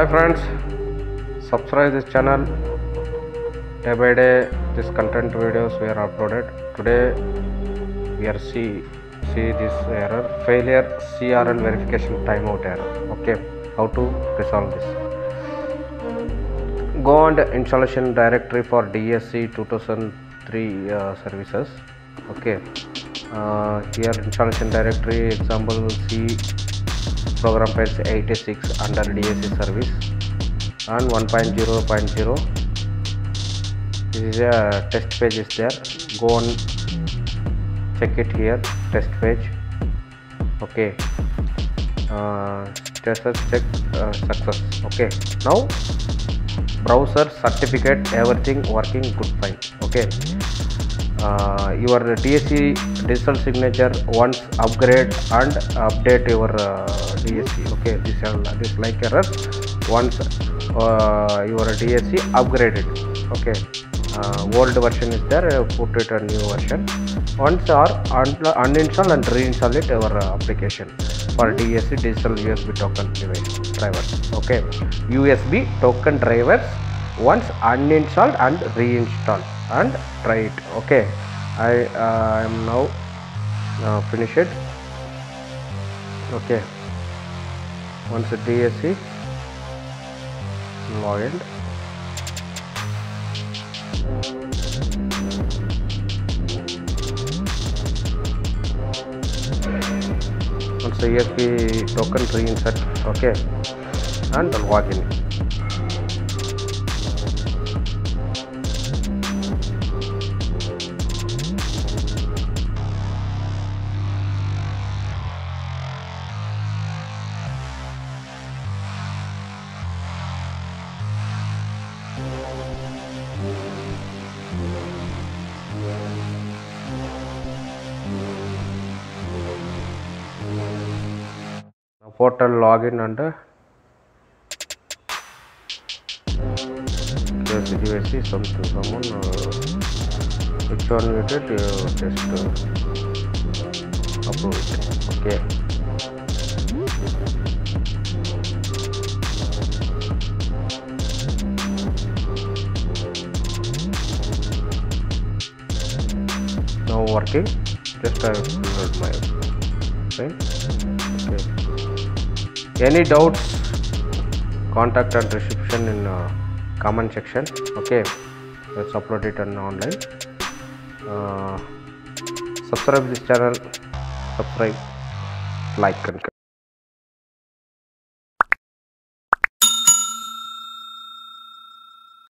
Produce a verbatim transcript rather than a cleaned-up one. Hi friends, subscribe this channel. Day by day this content videos were uploaded. Today we are see see this error, failure C R L verification timeout error. Okay, how to resolve this? Go on the installation directory for D S C two thousand three uh, services. Okay, uh, here installation directory, example C program page eighty-six under D S C service and one point zero point zero. This is a test page is there. Go on, check it here, test page. Okay, uh, test check uh, success. Okay, now browser certificate everything working good, fine. Okay, uh, your D S C digital signature once upgrade and update your uh, D S C. okay, this uh, this like error once uh, your D S C upgraded. Okay, uh, old version is there, uh, put it a new version. Once or un uninstall and reinstall it your uh, application for D S C digital U S B token device drivers. Okay, U S B token drivers once uninstalled and reinstalled and try it. Okay, I uh, am now uh, finish it. Okay, once the D S C logged, once the E F P token reinsert. Okay, and log in. Portal login and just device something someone uh, which one you did, uh, just uh, approve it. Okay, now working. Just I will load my right. Okay, any doubts contact and reception in uh, comment section. Okay, let's upload it on online. Uh, subscribe this channel, subscribe, like and comment.